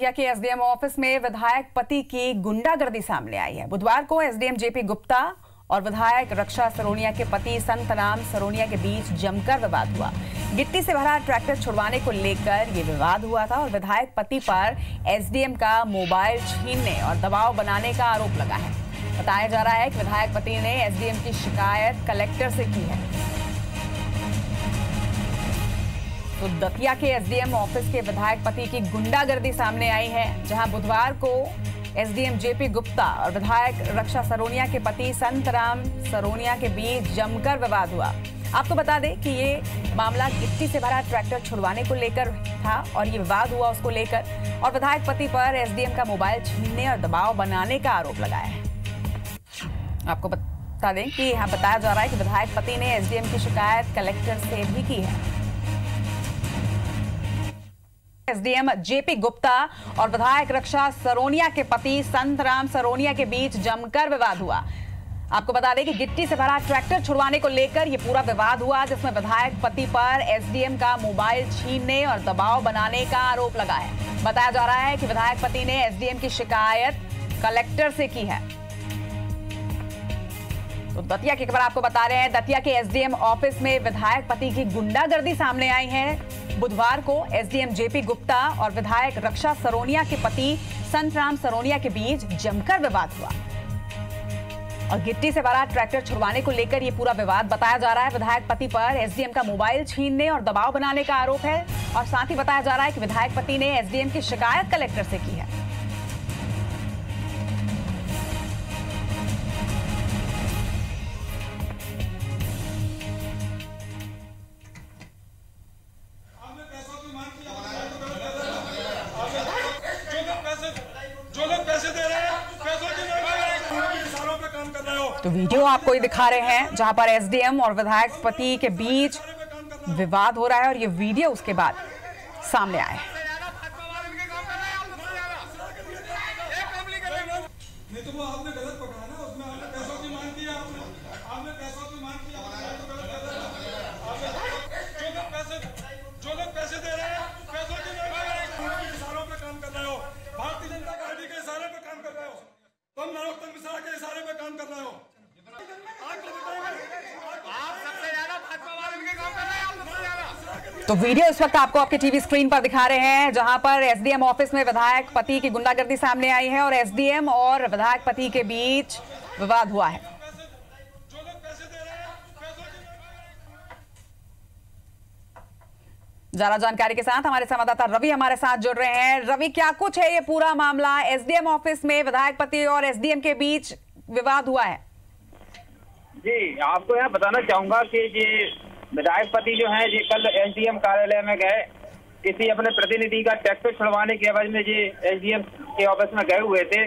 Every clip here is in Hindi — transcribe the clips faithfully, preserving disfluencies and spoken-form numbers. के एसडीएम ऑफिस में विधायक पति की गुंडागर्दी सामने आई है। बुधवार को एसडीएम जेपी गुप्ता और विधायक रक्षा सरोनिया के पति संतराम सरोनिया के बीच जमकर विवाद हुआ। गिट्टी से भरा ट्रैक्टर छुड़वाने को लेकर ये विवाद हुआ था और विधायक पति पर एसडीएम का मोबाइल छीनने और दबाव बनाने का आरोप लगा है। बताया जा रहा है कि विधायक पति ने एसडीएम की शिकायत कलेक्टर से की है। तो दतिया के एसडीएम ऑफिस के विधायक पति की गुंडागर्दी सामने आई है, जहां बुधवार को एसडीएम जेपी गुप्ता और विधायक रक्षा सरोनिया के पति संतराम सरोनिया के बीच जमकर विवाद हुआ। आपको बता दें कि ये मामला गिट्टी से भरा ट्रैक्टर छुड़वाने को लेकर था और ये विवाद हुआ उसको लेकर, और विधायक पति पर एसडीएम का मोबाइल छीनने और दबाव बनाने का आरोप लगाया है। आपको बता दें कि यहाँ बताया जा रहा है कि विधायक पति ने एसडीएम की शिकायत कलेक्टर से भी की है। एसडीएम जेपी गुप्ता और विधायक रक्षा सरोनिया के पति संतराम सरोनिया के बीच जमकर विवाद हुआ। आपको बता दें कि गिट्टी से भरा ट्रैक्टर छुड़वाने को लेकर यह पूरा विवाद हुआ, जिसमें विधायक पति पर एसडीएम का मोबाइल छीनने और दबाव बनाने का आरोप लगा है। बताया जा रहा है कि विधायक पति ने एसडीएम की शिकायत कलेक्टर से की है। तो दतिया की खबर आपको बता रहे हैं, दतिया के एसडीएम ऑफिस में विधायक पति की गुंडागर्दी सामने आई है। बुधवार को एसडीएम जेपी गुप्ता और विधायक रक्षा सरोनिया के पति संतराम सरोनिया के बीच जमकर विवाद हुआ और गिट्टी से भरा ट्रैक्टर छुड़वाने को लेकर यह पूरा विवाद बताया जा रहा है। विधायक पति पर एसडीएम का मोबाइल छीनने और दबाव बनाने का आरोप है और साथ ही बताया जा रहा है कि विधायक पति ने एसडीएम की शिकायत कलेक्टर से की है। तो वीडियो आपको ये दिखा रहे हैं जहां पर एसडीएम और विधायक पति के बीच विवाद हो रहा है और ये वीडियो उसके बाद सामने आया है। तो वीडियो इस वक्त आपको आपके टीवी स्क्रीन पर दिखा रहे हैं, जहां पर एसडीएम ऑफिस में विधायक पति की गुंडागर्दी सामने आई है और एसडीएम और विधायक पति के बीच विवाद हुआ है। ज्यादा जानकारी के साथ हमारे संवाददाता रवि हमारे साथ जुड़ रहे हैं। रवि, क्या कुछ है ये पूरा मामला? एसडीएम ऑफिस में विधायक पति और एसडीएम के बीच विवाद हुआ है। जी, आपको यह बताना चाहूंगा कि ये विधायक पति जो हैं, ये कल एसडीएम कार्यालय में गए, किसी अपने प्रतिनिधि का ट्रैक्टर छुड़वाने के एवज में ये एसडीएम के ऑफिस में गए हुए थे।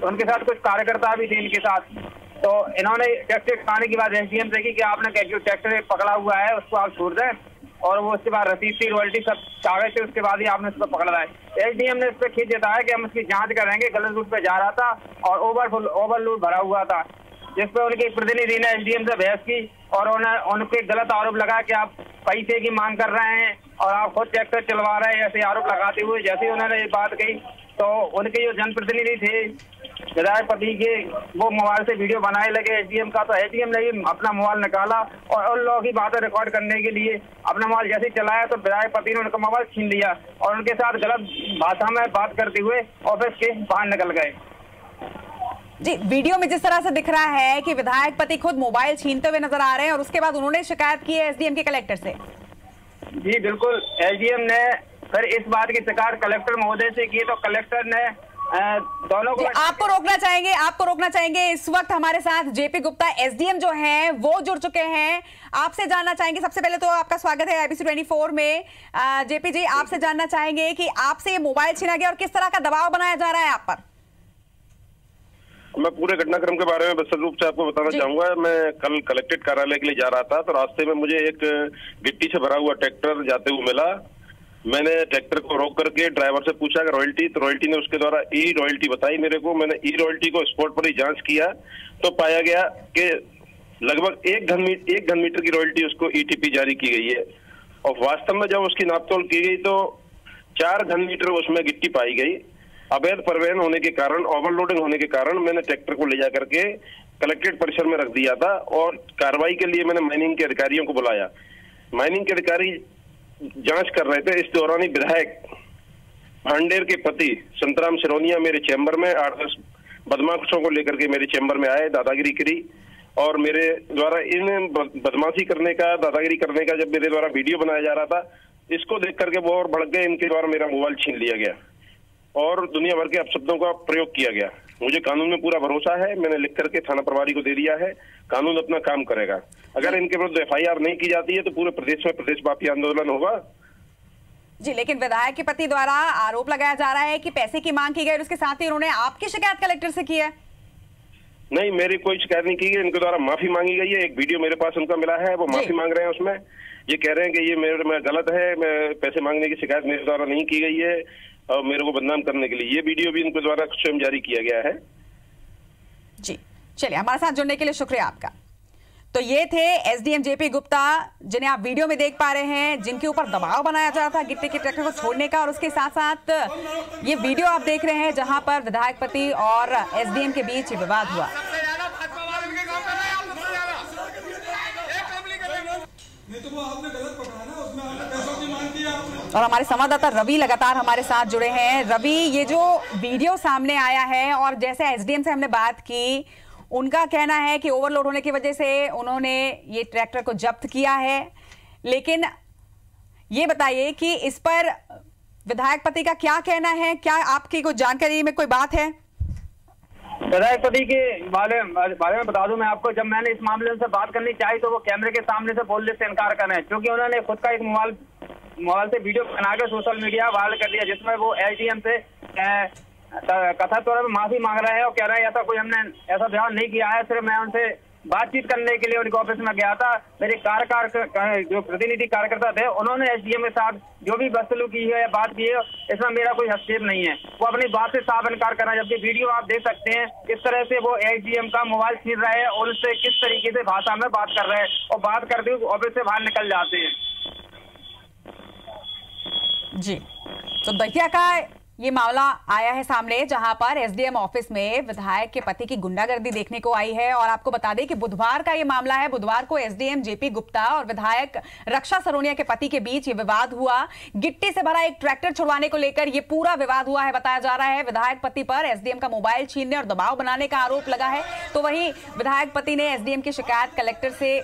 तो उनके साथ कुछ कार्यकर्ता भी थे इनके साथ। तो इन्होंने ट्रैक्टर छुड़ाने की बात एसडीएम से की कि आपने ट्रैक्टर पकड़ा हुआ है, उसको आप छोड़ दें, और वो उसके बाद रसीद थी, रॉयल्टी सब कागज थे, उसके बाद ही आपने उसको पकड़ा है। एसडीएम ने इस पर खेद जताया कि हम उसकी जांच करेंगे, गलत रूट पे जा रहा था और ओवरफुल ओवरलोड भरा हुआ था, जिस पर उनके प्रतिनिधि ने एसडीएम से बहस की और उन्हें उनके गलत आरोप लगा कि आप पैसे की मांग कर रहे हैं और आप खुद ट्रैक्टर चलवा रहे हैं, ऐसे आरोप लगाते हुए। जैसे ही उन्होंने ये बात कही तो उनके जो जनप्रतिनिधि थे विधायक पति के, वो मोबाइल से वीडियो बनाने लगे एसडीएम का। तो एसडीएम ने अपना मोबाइल निकाला और उन लोगों की बातें रिकॉर्ड करने के लिए अपना मोबाइल जैसे चलाया तो विधायक पति ने उनका मोबाइल छीन लिया और उनके साथ गलत भाषा में बात करते हुए ऑफिस के बाहर निकल गए। जी, वीडियो में जिस तरह से दिख रहा है कि विधायक पति खुद मोबाइल छीनते हुए नजर आ रहे हैं और उसके बाद उन्होंने शिकायत की है एसडीएम के कलेक्टर से। जी बिल्कुल, एसडीएम ने फिर इस बात की शिकायत कलेक्टर महोदय से की तो कलेक्टर ने दोनों को। आपको रोकना चाहेंगे, आपको रोकना चाहेंगे इस वक्त हमारे साथ जेपी गुप्ता एसडीएम जो है वो जुड़ चुके हैं। आपसे जानना चाहेंगे, सबसे पहले तो आपका स्वागत है आईबीसी ट्वेंटी फोर में जेपी जी। आपसे जानना चाहेंगे कि आपसे ये मोबाइल छीना गया और किस तरह का दबाव बनाया जा रहा है आप पर? मैं पूरे घटनाक्रम के बारे में विस्तृत रूप से आपको बताना चाहूंगा। मैं कल कलेक्ट्रेट कार्यालय के लिए जा रहा था तो रास्ते में मुझे एक गिट्टी से भरा हुआ ट्रैक्टर जाते हुए मिला। मैंने ट्रैक्टर को रोक करके ड्राइवर से पूछा कि रॉयल्टी, तो रॉयल्टी ने उसके द्वारा ई रॉयल्टी बताई मेरे को। मैंने ई रॉयल्टी को स्पॉट पर ही जांच किया तो पाया गया कि लगभग एक घन एक घन मीटर की रॉयल्टी उसको ई टी पी जारी की गई है। और वास्तव में जब उसकी नापतोल की गई तो चार घन मीटर उसमें गिट्टी पाई गई। अवैध परिवहन होने के कारण, ओवरलोडिंग होने के कारण मैंने ट्रैक्टर को ले जाकर के कलेक्ट्रेट परिसर में रख दिया था और कार्रवाई के लिए मैंने माइनिंग के अधिकारियों को बुलाया। माइनिंग के अधिकारी जांच कर रहे थे। इस दौरान ही विधायक भांडेर के पति संतराम सरोनिया मेरे चैम्बर में आठ दस बदमाशों को लेकर के मेरे चैम्बर में आए, दादागिरी करी और मेरे द्वारा इन बदमाशी करने का, दादागिरी करने का जब मेरे द्वारा वीडियो बनाया जा रहा था, इसको देख करके वो और भड़क गए। इनके द्वारा मेरा मोबाइल छीन लिया गया और दुनिया भर के अपशब्दों का प्रयोग किया गया। मुझे कानून में पूरा भरोसा है, मैंने लिख करके थाना प्रभारी को दे दिया है। कानून अपना काम करेगा। अगर इनके विरुद्ध एफ आई आर नहीं की जाती है तो पूरे प्रदेश में प्रदेशव्यापी आंदोलन होगा जी। लेकिन विधायक के पति द्वारा आरोप लगाया जा रहा है कि पैसे की मांग की गई और उसके साथ ही उन्होंने आपकी शिकायत कलेक्टर से की है। नहीं, मेरी कोई शिकायत नहीं की गई। इनके द्वारा माफी मांगी गई है। एक वीडियो मेरे पास उनका मिला है, वो माफी मांग रहे हैं। उसमें ये कह रहे हैं कि ये मेरे में गलत है, मैं पैसे मांगने की शिकायत मेरे द्वारा नहीं की गई है और मेरे को बदनाम करने के लिए ये वीडियो भी इनके द्वारा स्वयं जारी किया गया है जी। चलिए, हमारे साथ जुड़ने के लिए शुक्रिया आपका। तो ये थे एसडीएम जेपी गुप्ता, जिन्हें आप वीडियो में देख पा रहे हैं, जिनके ऊपर दबाव बनाया जा रहा था गिट्टी के ट्रैक्टर को छोड़ने का। और उसके साथ साथ ये वीडियो आप देख रहे हैं जहां पर विधायक पति और एसडीएम के बीच विवाद हुआ। और हमारे संवाददाता रवि लगातार हमारे साथ जुड़े हैं। रवि, ये जो वीडियो सामने आया है और जैसे एसडीएम से हमने बात की, उनका कहना है कि ओवरलोड होने की वजह से उन्होंने ये ट्रैक्टर को जब्त किया है। लेकिन ये बताइए कि इस पर विधायक पति का क्या कहना है? क्या आपकी कोई जानकारी में कोई बात है? विधायक पति के बारे बारे में बता दूं मैं आपको, जब मैंने इस मामले से बात करनी चाहिए तो वो कैमरे के सामने से बोलने से इनकार कर रहे हैं, क्योंकि उन्होंने खुद का एक मोबाइल मोबाइल से वीडियो बनाकर सोशल मीडिया वायरल कर दिया, जिसमें वो एसडीएम से कथा तौर पर माफी मांग रहे हैं और कह रहे हैं ऐसा कोई हमने ऐसा ध्यान नहीं किया है। सिर्फ मैं उनसे बातचीत करने के लिए उनके ऑफिस में गया था। मेरे कार्यकार जो प्रतिनिधि कार्यकर्ता थे, उन्होंने एसडीएम के साथ जो भी बदसलूकी है या बात की है, इसमें मेरा कोई हस्तक्षेप नहीं है। वो अपनी बात से साफ इनकार कर रहा है, जबकि वीडियो आप देख सकते हैं किस तरह से वो एसडीएम का मोबाइल छीन रहे हैं और उससे किस तरीके से भाषा में बात कर रहे हैं और बात करते हुए ऑफिस से बाहर निकल जाते हैं जी। तो दहिया का ये मामला आया है सामने, जहां पर एसडीएम ऑफिस में विधायक के पति की गुंडागर्दी देखने को आई है। और आपको बता दें कि बुधवार का ये मामला है। बुधवार को एसडीएम जेपी गुप्ता और विधायक रक्षा सरोनिया के पति के बीच ये विवाद हुआ। गिट्टी से भरा एक ट्रैक्टर छुड़वाने को लेकर ये पूरा विवाद हुआ है बताया जा रहा है। विधायक पति पर एसडीएम का मोबाइल छीनने और दबाव बनाने का आरोप लगा है। तो वहीं विधायक पति ने एसडीएम की शिकायत कलेक्टर से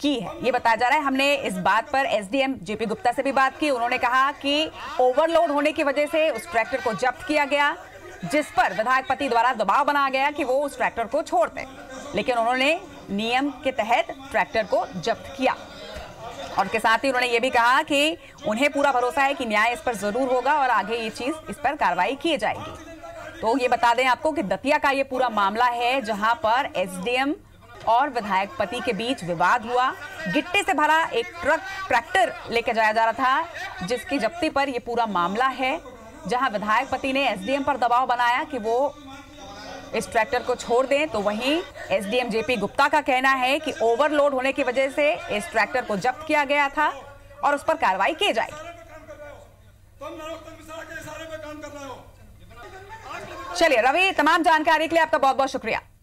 की है, ये बताया जा रहा है। हमने इस बात पर एसडीएम जेपी गुप्ता से भी बात की। उन्होंने कहा कि ओवरलोड होने की वजह से उस ट्रैक्टर को जब्त किया गया, जिस पर विधायक पति द्वारा दबाव बनाया गया कि वो उस ट्रैक्टर को छोड़ दें, लेकिन उन्होंने नियम के तहत ट्रैक्टर को जब्त किया। और के साथ ही उन्होंने ये भी कहा कि उन्हें पूरा भरोसा है कि न्याय इस पर जरूर होगा और आगे ये चीज इस पर कार्रवाई की जाएगी। तो ये बता दें आपको कि दतिया का ये पूरा मामला है, जहां पर एसडीएम और विधायक पति के बीच विवाद हुआ। गिट्टी से भरा एक ट्रक ट्रैक्टर लेके जाया जा रहा था, जिसकी जब्ती पर यह पूरा मामला है, जहां विधायक पति ने एसडीएम पर दबाव बनाया कि वो इस ट्रैक्टर को छोड़ दें। तो वहीं एसडीएम जेपी गुप्ता का कहना है कि ओवरलोड होने की वजह से इस ट्रैक्टर को जब्त किया गया था और उस पर कार्रवाई की जाएगी। चलिए रवि, तमाम जानकारी के लिए आपका बहुत बहुत शुक्रिया।